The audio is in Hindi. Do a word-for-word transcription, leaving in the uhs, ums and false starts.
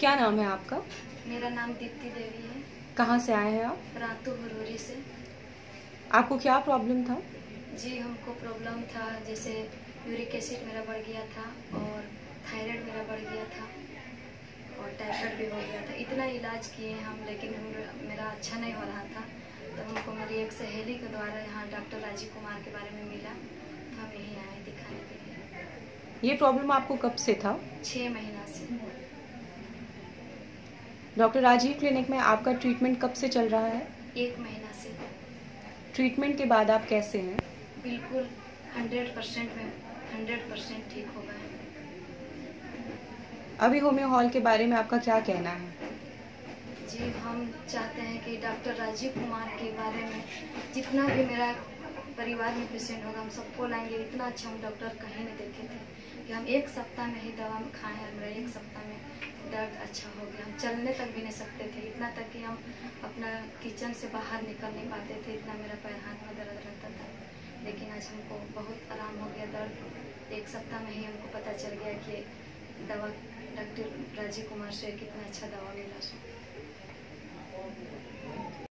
क्या नाम है आपका? मेरा नाम दीप्ति देवी है। कहाँ से आए हैं आप? रातू भरूरी से। आपको क्या प्रॉब्लम था? जी हमको प्रॉब्लम था जैसे यूरिक एसिड मेरा बढ़ गया था और थायराइड मेरा बढ़ गया था और टाइफाइड भी हो गया था। इतना इलाज किए हम लेकिन हम मेरा अच्छा नहीं हो रहा था। तो हमको मेरी एक सहेली के द्वारा यहाँ डॉक्टर राजीव कुमार के बारे में मिला तो हम यहीं आए दिखाने के लिए। ये प्रॉब्लम आपको कब से था? छः महीना से। डॉक्टर राजीव क्लिनिक में आपका ट्रीटमेंट कब से चल रहा है? एक महीना से। ट्रीटमेंट के बाद आप कैसे हैं? बिल्कुल हंड्रेड परसेंट में हंड्रेड परसेंट ठीक हो गए। अभी होम्यो हॉल के बारे में आपका क्या कहना है? जी हम चाहते हैं कि डॉक्टर राजीव कुमार के बारे में जितना भी मेरा परिवार में पेशेंट होगा हम सबको लाएंगे। इतना अच्छा हम डॉक्टर कहीं नहीं देखे थे कि हम एक सप्ताह में ही दवा खाएं और मेरा एक सप्ताह में दर्द अच्छा हो गया। हम चलने तक भी नहीं सकते थे, इतना तक कि हम अपना किचन से बाहर निकल नहीं पाते थे, इतना मेरा पैर हाथ में दर्द रहता था। लेकिन आज हमको बहुत आराम हो गया। दर्द एक सप्ताह में ही हमको पता चल गया कि दवा डॉक्टर राजीव कुमार से कितना अच्छा दवा मिला।